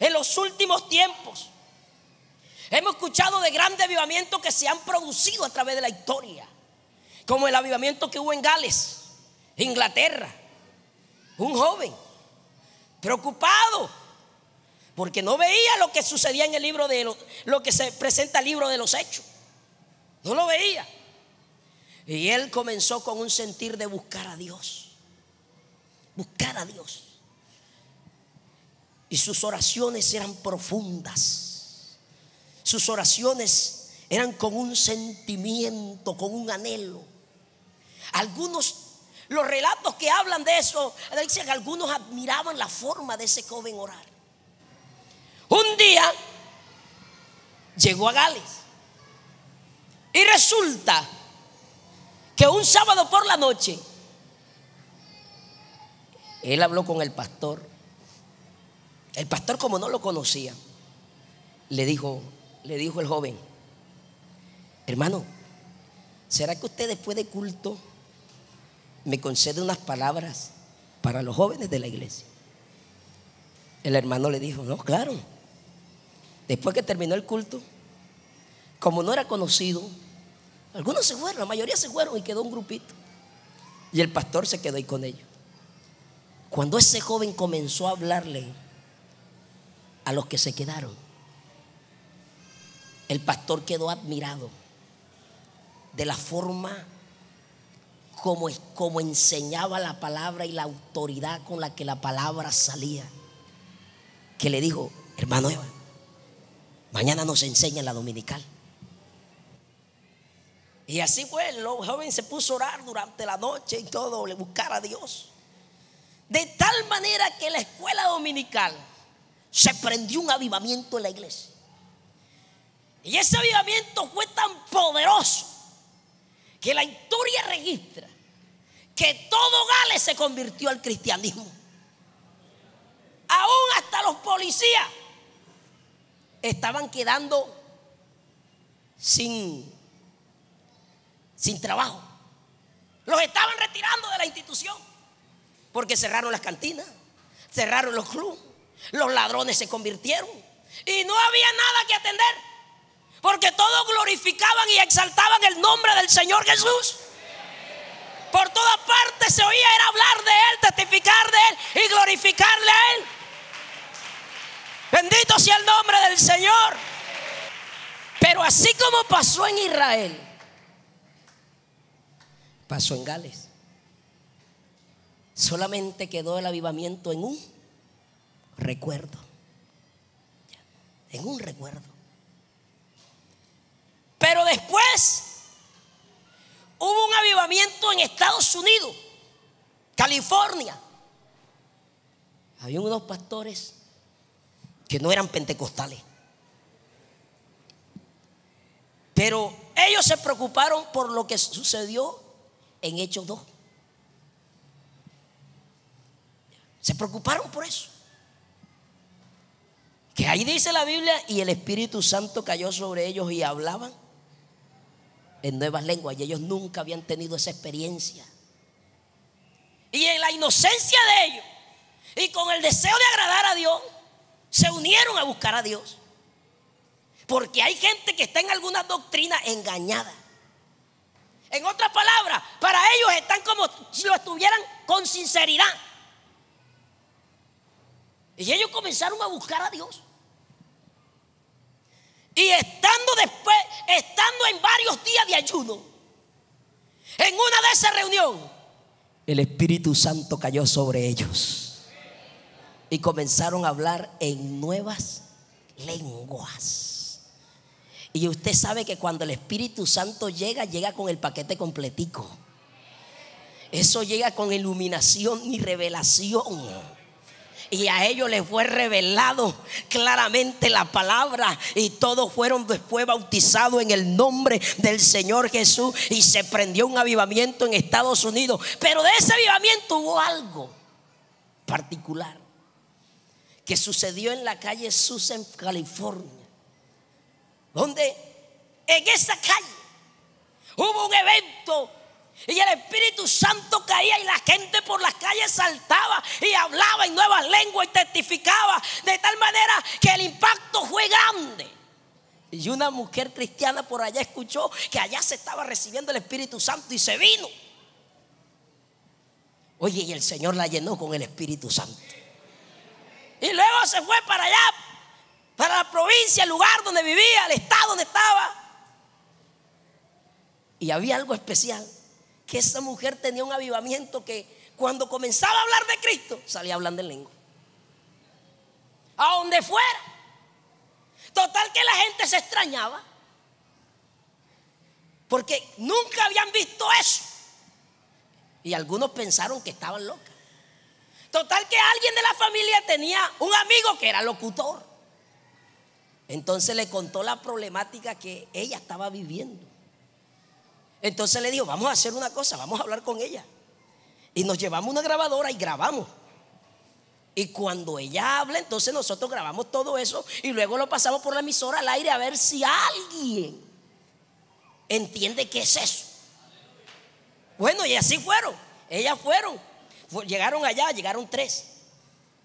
en los últimos tiempos. Hemos escuchado de grandes avivamientos que se han producido a través de la historia, como el avivamiento que hubo en Gales, Inglaterra. Un joven preocupado porque no veía lo que sucedía en el libro de lo que se presenta el libro de los Hechos. No lo veía. Y él comenzó con un sentir de buscar a Dios, buscar a Dios. Y sus oraciones eran profundas. Sus oraciones eran con un sentimiento, con un anhelo. Algunos, los relatos que hablan de eso, dicen que algunos admiraban la forma de ese joven orar. Un día llegó a Gales y resulta que un sábado por la noche él habló con el pastor. El pastor, como no lo conocía, le dijo el joven: hermano, ¿será que usted después de culto me concede unas palabras para los jóvenes de la iglesia? El hermano le dijo: no, claro. Después que terminó el culto, como no era conocido, algunos se fueron, la mayoría se fueron y quedó un grupito. Y el pastor se quedó ahí con ellos. Cuando ese joven comenzó a hablarle a los que se quedaron, el pastor quedó admirado de la forma como enseñaba la palabra y la autoridad con la que la palabra salía. Que le dijo: hermano Eva, mañana nos enseña en la dominical. Y así fue, el joven se puso a orar durante la noche y todo, le buscar a Dios. De tal manera que en la escuela dominical se prendió un avivamiento en la iglesia. Y ese avivamiento fue tan poderoso que la historia registra que todo Gales se convirtió al cristianismo. Aún hasta los policías estaban quedando sin trabajo. Los estaban retirando de la institución porque cerraron las cantinas, cerraron los clubes, los ladrones se convirtieron y no había nada que atender, porque todos glorificaban y exaltaban el nombre del Señor Jesús. Por todas partes se oía era hablar de Él, testificar de Él y glorificarle a Él. Bendito sea el nombre del Señor. Pero así como pasó en Israel, pasó en Gales. Solamente quedó el avivamiento en un recuerdo. En un recuerdo. Pero después hubo un avivamiento en Estados Unidos, California. Había unos pastores que no eran pentecostales, pero ellos se preocuparon por lo que sucedió en Hechos 2. Se preocuparon por eso. Que ahí dice la Biblia: y el Espíritu Santo cayó sobre ellos y hablaban en nuevas lenguas. Y ellos nunca habían tenido esa experiencia. Y en la inocencia de ellos y con el deseo de agradar a Dios, se unieron a buscar a Dios. Porque hay gente que está en alguna doctrina engañada. En otras palabras, para ellos están como si lo estuvieran con sinceridad. Y ellos comenzaron a buscar a Dios. Y estando en varios días de ayuno, en una de esas reuniones, el Espíritu Santo cayó sobre ellos y comenzaron a hablar en nuevas lenguas. Y usted sabe que cuando el Espíritu Santo llega con el paquete completico. Eso llega con iluminación y revelación. Y a ellos les fue revelado claramente la palabra, y todos fueron después bautizados en el nombre del Señor Jesús. Y se prendió un avivamiento en Estados Unidos. Pero de ese avivamiento hubo algo particular que sucedió en la calle Susan, California, donde en esa calle hubo un evento Y el Espíritu Santo caía y la gente por las calles saltaba y hablaba en nuevas lenguas y testificaba, de tal manera que el impacto fue grande. Y una mujer cristiana por allá escuchó que allá se estaba recibiendo el Espíritu Santo y se vino. Oye, y el Señor la llenó con el Espíritu Santo. Y luego se fue para allá, para la provincia, el lugar donde vivía, el estado donde estaba. Y había algo especial, que esa mujer tenía un avivamiento que cuando comenzaba a hablar de Cristo salía hablando en lengua, a donde fuera. Total que la gente se extrañaba, porque nunca habían visto eso. Y algunos pensaron que estaban locas. Total que alguien de la familia tenía un amigo que era locutor. Entonces le contó la problemática que ella estaba viviendo. Entonces le dijo: vamos a hacer una cosa, vamos a hablar con ella. Y nos llevamos una grabadora y grabamos. Y cuando ella habla, entonces nosotros grabamos todo eso y luego lo pasamos por la emisora al aire, a ver si alguien entiende qué es eso. Bueno, y así fueron. Ellas fueron, llegaron allá, llegaron tres.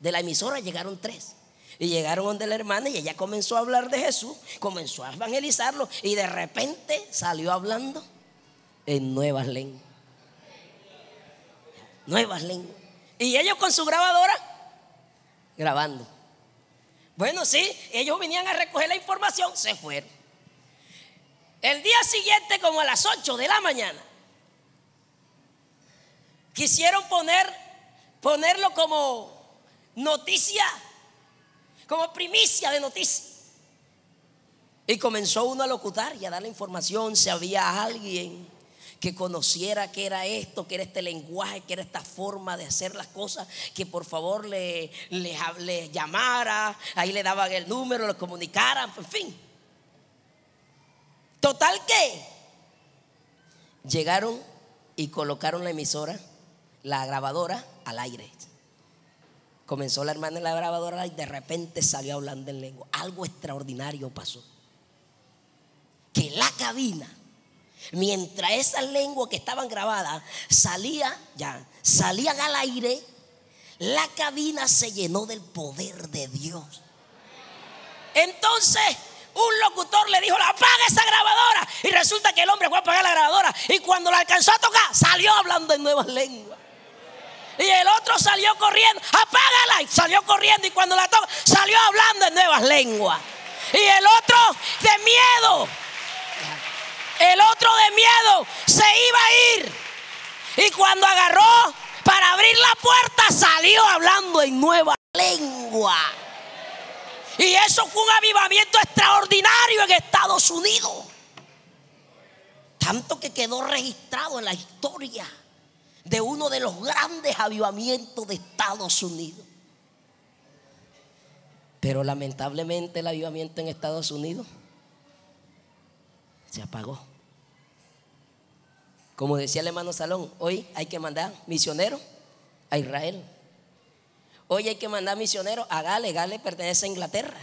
De la emisora llegaron tres. Y llegaron donde la hermana y ella comenzó a hablar de Jesús, comenzó a evangelizarlo, y de repente salió hablando en nuevas lenguas. Nuevas lenguas. Y ellos con su grabadora grabando. Bueno, sí, ellos venían a recoger la información, se fueron. El día siguiente, como a las 8 de la mañana, quisieron ponerlo como noticia, como primicia de noticia. Y comenzó uno a locutar y a dar la información. Si había alguien que conociera que era esto, que era este lenguaje, que era esta forma de hacer las cosas, que por favor le llamara. Ahí le daban el número, le comunicaran, en fin. Total que llegaron y colocaron la emisora, la grabadora al aire. Comenzó la hermana en la grabadora y de repente salió hablando en lengua. Algo extraordinario pasó, que la cabina, mientras esas lenguas que estaban grabadas salían al aire, la cabina se llenó del poder de Dios. Entonces un locutor le dijo: apaga esa grabadora. Y resulta que el hombre fue a apagar la grabadora, y cuando la alcanzó a tocar salió hablando en nuevas lenguas. Y el otro salió corriendo: apágala. Y salió corriendo, y cuando la toca salió hablando en nuevas lenguas. Y el otro de miedo, se iba a ir, y cuando agarró para abrir la puerta salió hablando en nueva lengua. Y eso fue un avivamiento extraordinario en Estados Unidos, tanto que quedó registrado en la historia de uno de los grandes avivamientos de Estados Unidos. Pero lamentablemente el avivamiento en Estados Unidos se apagó. Como decía el hermano Salón, hoy hay que mandar misioneros a Israel. Hoy hay que mandar misioneros a Gales. Gales pertenece a Inglaterra.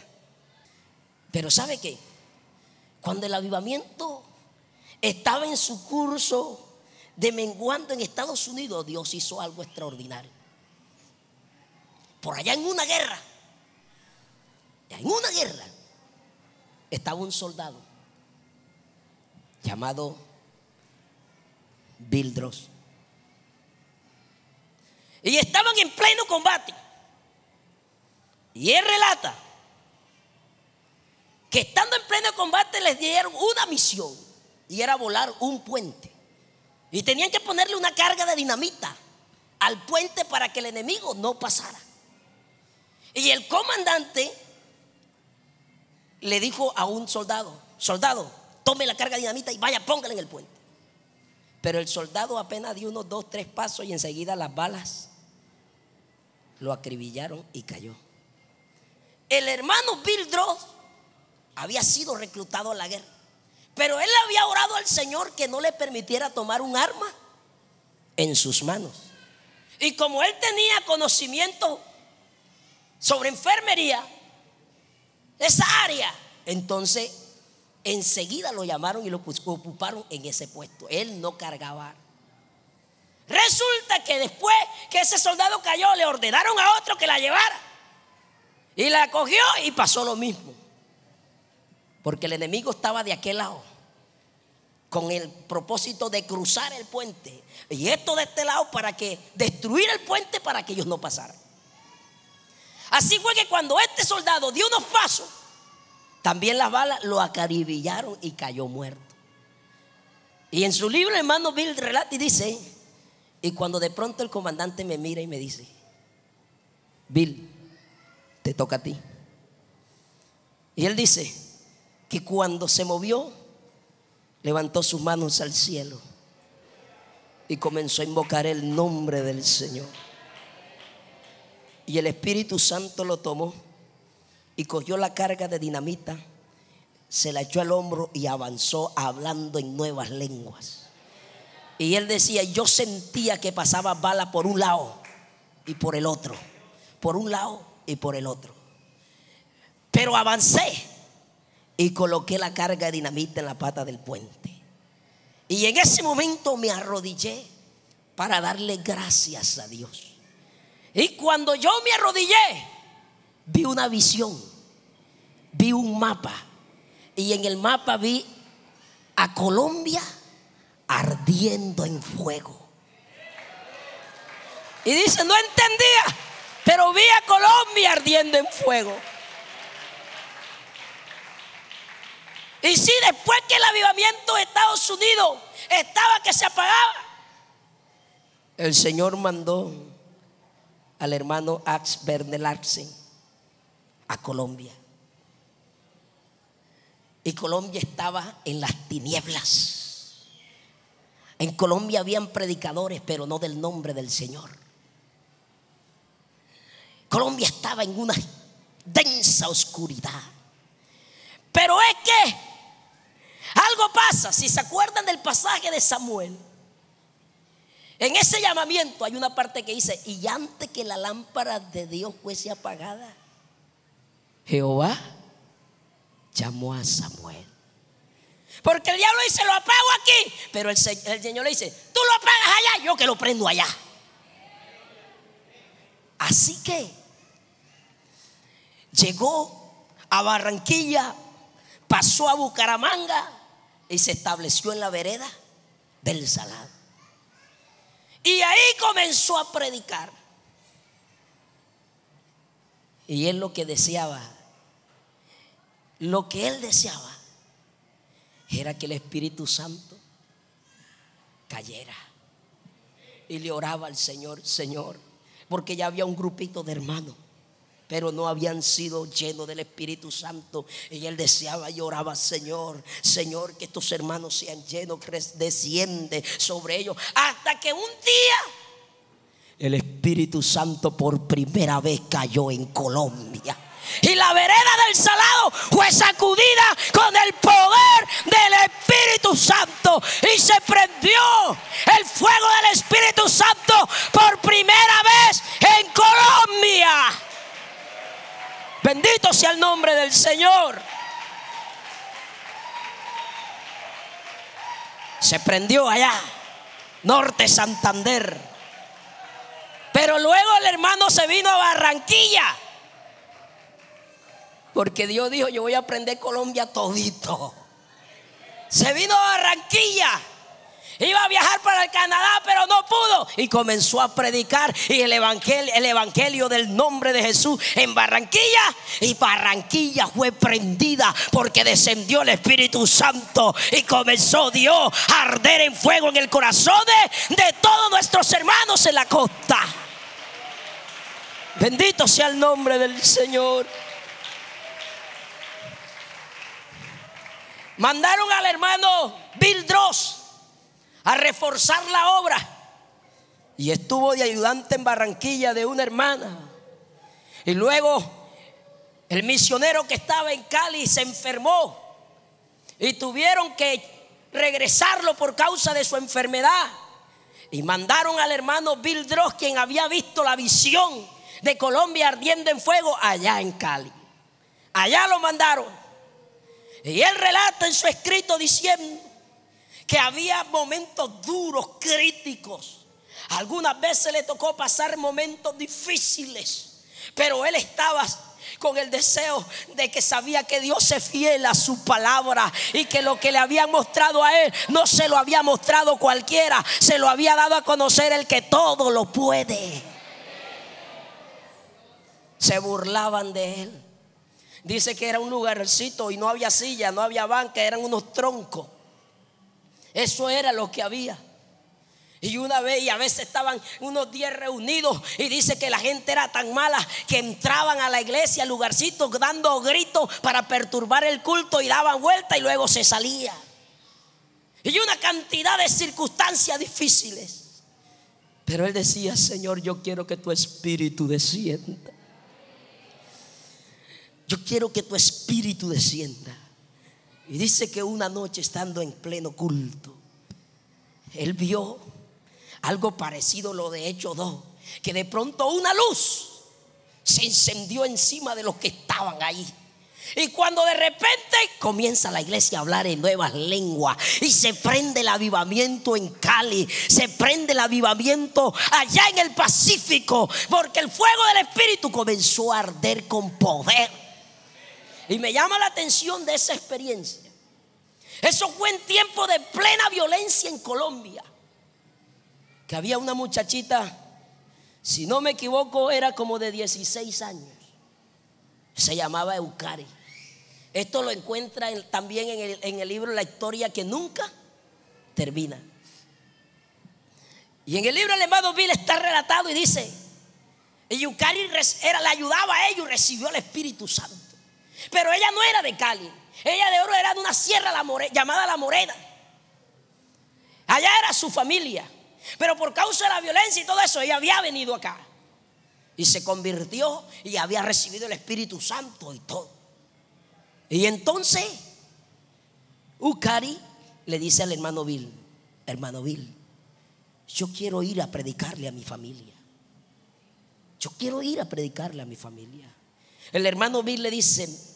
Pero ¿sabe qué? Cuando el avivamiento estaba en su curso de menguando en Estados Unidos, Dios hizo algo extraordinario. Por allá en una guerra, estaba un soldado llamado Bildros, y estaban en pleno combate. Y él relata que estando en pleno combate les dieron una misión, y era volar un puente, y tenían que ponerle una carga de dinamita al puente para que el enemigo no pasara. Y el comandante le dijo a un soldado: soldado, tome la carga de dinamita y vaya, póngala en el puente. Pero el soldado apenas dio unos 2, 3 pasos y enseguida las balas lo acribillaron y cayó. El hermano Bildroth había sido reclutado a la guerra, pero él había orado al Señor que no le permitiera tomar un arma en sus manos. Y como él tenía conocimiento sobre enfermería, esa área, entonces enseguida lo llamaron y lo ocuparon en ese puesto. Él no cargaba Resulta que después que ese soldado cayó, le ordenaron a otro que la llevara. Y la cogió y pasó lo mismo. Porque el enemigo estaba de aquel lado, con el propósito de cruzar el puente. Y esto de este lado para que destruir el puente para que ellos no pasaran. Así fue que cuando este soldado dio unos pasos, también las balas lo acribillaron y cayó muerto. Y en su libro, hermano Bill relata y dice: y cuando de pronto el comandante me mira y me dice: Bill, te toca a ti. Y él dice que cuando se movió, levantó sus manos al cielo y comenzó a invocar el nombre del Señor. Y el Espíritu Santo lo tomó y cogió la carga de dinamita, se la echó al hombro y avanzó hablando en nuevas lenguas. Y él decía: yo sentía que pasaba bala por un lado y por el otro, por un lado y por el otro, pero avancé y coloqué la carga de dinamita en la pata del puente. Y en ese momento me arrodillé para darle gracias a Dios. Y cuando yo me arrodillé, vi una visión, vi un mapa. Y en el mapa vi a Colombia ardiendo en fuego. Y dice: no entendía, pero vi a Colombia ardiendo en fuego. Y sí, después que el avivamiento de Estados Unidos estaba que se apagaba, el Señor mandó al hermano Ax Bernal Arsen a Colombia. Y Colombia estaba en las tinieblas. En Colombia habían predicadores, pero no del nombre del Señor. Colombia estaba en una densa oscuridad. Pero es que algo pasa. Si se acuerdan del pasaje de Samuel, en ese llamamiento hay una parte que dice: y antes que la lámpara de Dios fuese apagada, Jehová llamó a Samuel. Porque el diablo dice: lo apago aquí. Pero el Señor le dice: tú lo apagas allá, yo que lo prendo allá. Así que llegó a Barranquilla, pasó a Bucaramanga y se estableció en la vereda del Salado. Y ahí comenzó a predicar. Y él lo que deseaba, lo que él deseaba, era que el Espíritu Santo cayera. Y le oraba al Señor: Señor, porque ya había un grupito de hermanos, pero no habían sido llenos del Espíritu Santo. Y él deseaba y oraba: Señor, Señor, que estos hermanos sean llenos, que desciende sobre ellos. Hasta que un día el Espíritu Santo por primera vez cayó en Colombia. Y la vereda del Salado fue sacudida con el poder del Espíritu Santo. Y se prendió el fuego del Espíritu Santo por primera vez en Colombia. Bendito sea el nombre del Señor. Se prendió allá, Norte Santander. Pero luego el hermano se vino a Barranquilla, porque Dios dijo: yo voy a prender Colombia todito. Se vino a Barranquilla, iba a viajar para el Canadá, pero no pudo. Y comenzó a predicar y el evangelio del nombre de Jesús en Barranquilla. Y Barranquilla fue prendida porque descendió el Espíritu Santo. Y comenzó Dios a arder en fuego en el corazón de todos nuestros hermanos en la costa. Bendito sea el nombre del Señor. Mandaron al hermano Vildros a reforzar la obra. Y estuvo de ayudante en Barranquilla de una hermana. Y luego el misionero que estaba en Cali se enfermó. Y tuvieron que regresarlo por causa de su enfermedad. Y mandaron al hermano Vildros, quien había visto la visión de Colombia ardiendo en fuego, allá en Cali. Allá lo mandaron. Y él relata en su escrito diciendo que había momentos duros, críticos. Algunas veces le tocó pasar momentos difíciles, pero él estaba con el deseo de que sabía que Dios es fiel a su palabra y que lo que le habían mostrado a él no se lo había mostrado cualquiera, se lo había dado a conocer el que todo lo puede. Se burlaban de él. Dice que era un lugarcito y no había silla, no había banca, eran unos troncos. Eso era lo que había. Y una vez, y a veces estaban unos 10 reunidos, y dice que la gente era tan mala que entraban a la iglesia, al lugarcito, dando gritos para perturbar el culto, y daban vuelta y luego se salía. Y una cantidad de circunstancias difíciles. Pero él decía: Señor, yo quiero que tu espíritu descienda. Yo quiero que tu espíritu descienda. Y dice que una noche, estando en pleno culto, él vio algo parecido a lo de Hechos 2, que de pronto una luz se encendió encima de los que estaban ahí. Y cuando de repente comienza la iglesia a hablar en nuevas lenguas, y se prende el avivamiento en Cali, se prende el avivamiento allá en el Pacífico, porque el fuego del Espíritu comenzó a arder con poder. Y me llama la atención de esa experiencia. Eso fue en tiempo de plena violencia en Colombia, que había una muchachita, si no me equivoco, era como de 16 años. Se llamaba Eucari. Esto lo encuentra también en el libro La Historia que Nunca Termina. Y en el libro alemán Bill está relatado y dice: Eucari la ayudaba a ellos, recibió el Espíritu Santo. Pero ella no era de Cali, ella de oro era de una sierra llamada La Morena. Allá era su familia, pero por causa de la violencia y todo eso, ella había venido acá y se convirtió y había recibido el Espíritu Santo y todo. Y entonces Eucari le dice al hermano Bill: hermano Bill, yo quiero ir a predicarle a mi familia. Yo quiero ir a predicarle a mi familia. El hermano Bill le dice: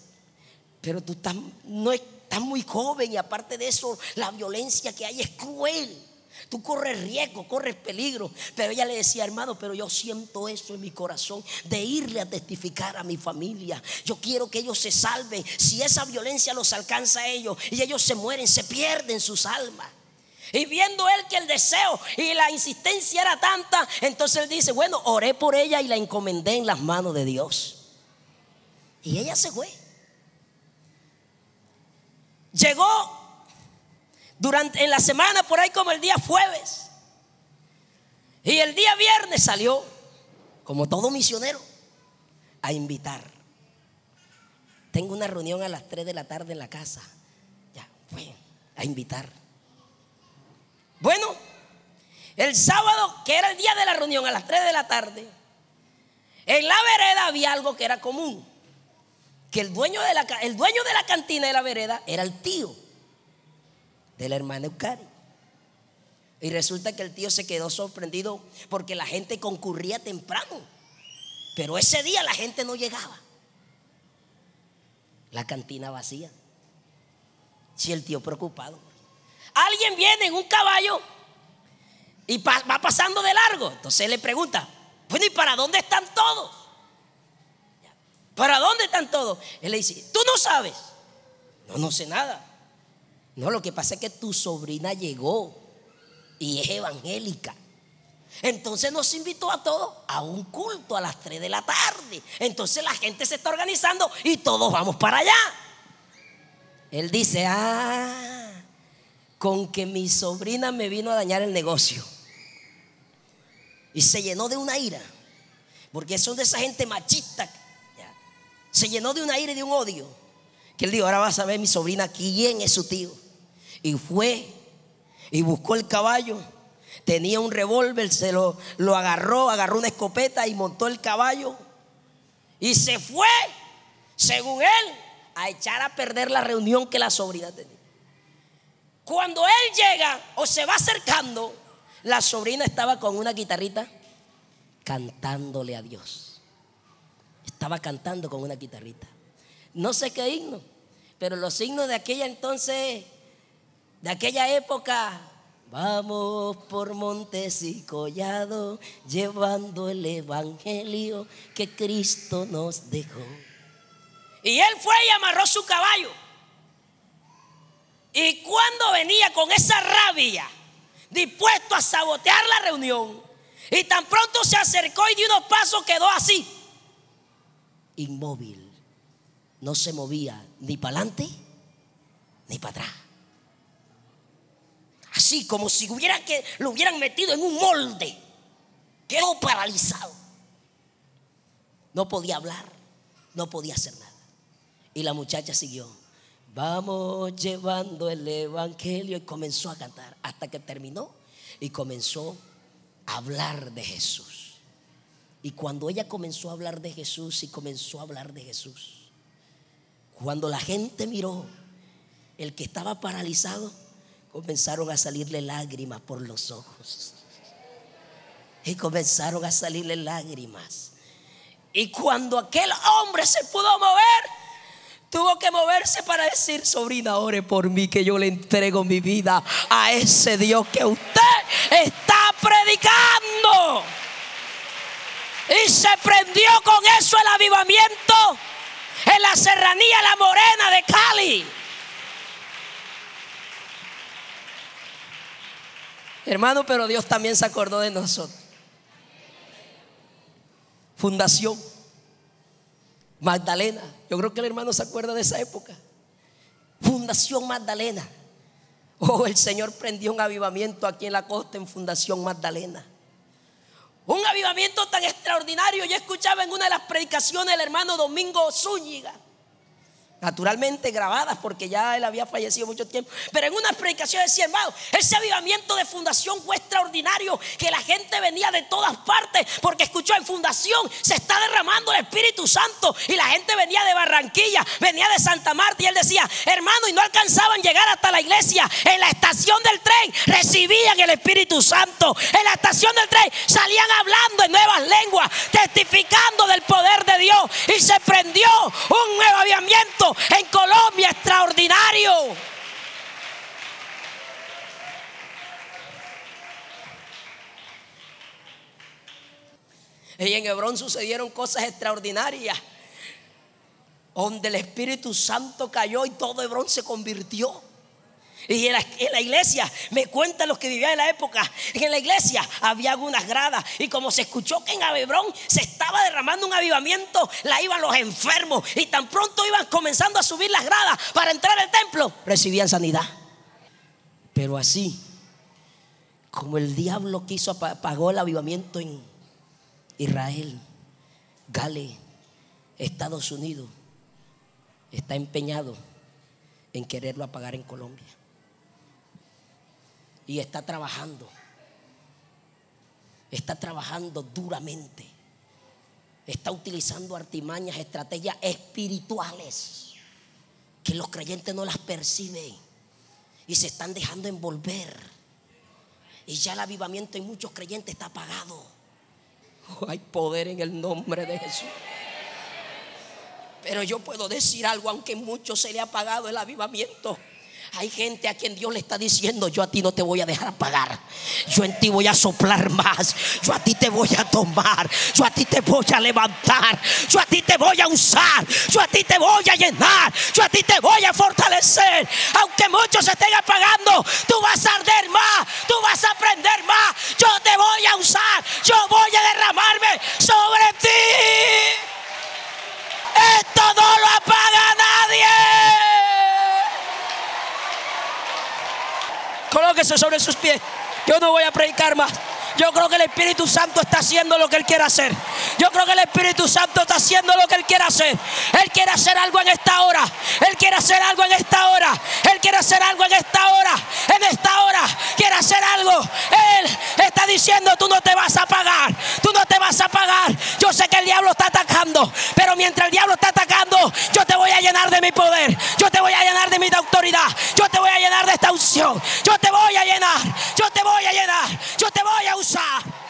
pero tú estás muy joven, y aparte de eso la violencia que hay es cruel. Tú corres riesgo, corres peligro. Pero ella le decía: hermano, pero yo siento eso en mi corazón de irle a testificar a mi familia. Yo quiero que ellos se salven. Si esa violencia los alcanza a ellos y ellos se mueren, se pierden sus almas. Y viendo él que el deseo y la insistencia era tanta, entonces él dice: bueno, oré por ella y la encomendé en las manos de Dios. Y ella se fue. Llegó en la semana, por ahí como el día jueves, y el día viernes salió, como todo misionero, a invitar. Tengo una reunión a las 3 de la tarde en la casa. Ya, bueno, a invitar. Bueno, el sábado, que era el día de la reunión, a las 3 de la tarde, en la vereda había algo que era común, que el dueño de la cantina de la vereda era el tío de la hermana Eucari. Y resulta que el tío se quedó sorprendido porque la gente concurría temprano, pero ese día la gente no llegaba. La cantina vacía. Sí, el tío preocupado. Alguien viene en un caballo y va pasando de largo. Entonces le pregunta: bueno, ¿y para dónde están todos? ¿Para dónde están todos? Él le dice: tú no sabes. No, no sé nada. No, lo que pasa es que tu sobrina llegó y es evangélica. Entonces nos invitó a todos a un culto a las 3 de la tarde. Entonces la gente se está organizando y todos vamos para allá. Él dice: ah, con que mi sobrina me vino a dañar el negocio. Y se llenó de una ira, porque son de esa gente machista. Se llenó de una ira y de un odio, que él dijo: ahora vas a ver mi sobrina quién es su tío. Y fue y buscó el caballo. Tenía un revólver, se lo agarró una escopeta y montó el caballo. Y se fue, según él, a echar a perder la reunión que la sobrina tenía. Cuando él llega o se va acercando, la sobrina estaba con una guitarrita cantándole a Dios. Estaba cantando con una guitarrita. No sé qué himno, pero los himnos de aquella época, Vamos por montes y collados, llevando el evangelio que Cristo nos dejó. Y él fue y amarró su caballo. Y cuando venía con esa rabia, dispuesto a sabotear la reunión, y tan pronto se acercó y dio unos pasos, quedó así, inmóvil. No se movía ni para adelante ni para atrás. Así como si lo hubieran metido en un molde. Quedó paralizado. No podía hablar, no podía hacer nada. Y la muchacha siguió. Vamos llevando el evangelio. Y comenzó a cantar hasta que terminó. Y comenzó a hablar de Jesús. Y cuando ella comenzó a hablar de Jesús, y comenzó a hablar de Jesús, cuando la gente miró, el que estaba paralizado, comenzaron a salirle lágrimas por los ojos. Y comenzaron a salirle lágrimas. Y cuando aquel hombre se pudo mover, tuvo que moverse para decir: sobrina, ore por mí, que yo le entrego mi vida a ese Dios que usted está predicando. Y se prendió con eso el avivamiento en la serranía La Morena de Cali. Hermano, pero Dios también se acordó de nosotros. Fundación Magdalena. Yo creo que el hermano se acuerda de esa época. Fundación Magdalena. Oh, el Señor prendió un avivamiento aquí en la costa, en Fundación Magdalena. Un avivamiento tan extraordinario. Yo escuchaba en una de las predicaciones del hermano Domingo Zúñiga, naturalmente grabadas porque ya él había fallecido mucho tiempo, pero en unas predicaciones decía: hermano, ese avivamiento de Fundación fue extraordinario, que la gente venía de todas partes porque escuchó: en Fundación se está derramando el Espíritu Santo. Y la gente venía de Barranquilla, venía de Santa Marta. Y él decía: hermano, y no alcanzaban llegar hasta la iglesia. En la estación del tren recibían el Espíritu Santo. En la estación del tren salían hablando en nuevas lenguas, testificando del poder de Dios. Y se prendió un nuevo avivamiento en Colombia extraordinario. Y en Hebrón sucedieron cosas extraordinarias, donde el Espíritu Santo cayó y todo Hebrón se convirtió. Y en la iglesia, me cuentan los que vivían en la época, en la iglesia había algunas gradas, y como se escuchó que en Hebrón se estaba derramando un avivamiento, la iban los enfermos, y tan pronto iban comenzando a subir las gradas para entrar al templo, recibían sanidad. Pero así como el diablo quiso, apagó el avivamiento en Israel, Gales, Estados Unidos, está empeñado en quererlo apagar en Colombia. Y está trabajando duramente. Está utilizando artimañas, estrategias espirituales que los creyentes no las perciben y se están dejando envolver. Y ya el avivamiento en muchos creyentes está apagado. Oh, hay poder en el nombre de Jesús. Pero yo puedo decir algo: aunque mucho se le ha apagado el avivamiento, hay gente a quien Dios le está diciendo: yo a ti no te voy a dejar apagar, yo en ti voy a soplar más, yo a ti te voy a tomar, yo a ti te voy a levantar, yo a ti te voy a usar, yo a ti te voy a llenar, yo a ti te voy a fortalecer. Aunque muchos se estén apagando, tú vas a arder más, tú vas a aprender más. Yo te voy a usar, yo voy a derramarme sobre ti. Esto no lo apaga nadie. Colóquese sobre sus pies. Yo no voy a predicar más. Yo creo que el Espíritu Santo está haciendo lo que Él quiere hacer. Yo creo que el Espíritu Santo está haciendo lo que Él quiere hacer. Él quiere hacer algo en esta hora. Él quiere hacer algo en esta hora. Él quiere hacer algo en esta hora. En esta hora quiere hacer algo. Él está diciendo: tú no te vas a apagar, tú no te vas a apagar. Yo sé que el diablo está atacando, pero mientras el diablo está atacando, yo te voy a llenar de mi poder, yo te voy a llenar de mi autoridad, yo te voy a llenar de esta unción, yo te voy a llenar, yo te voy a llenar, yo te voy a usar.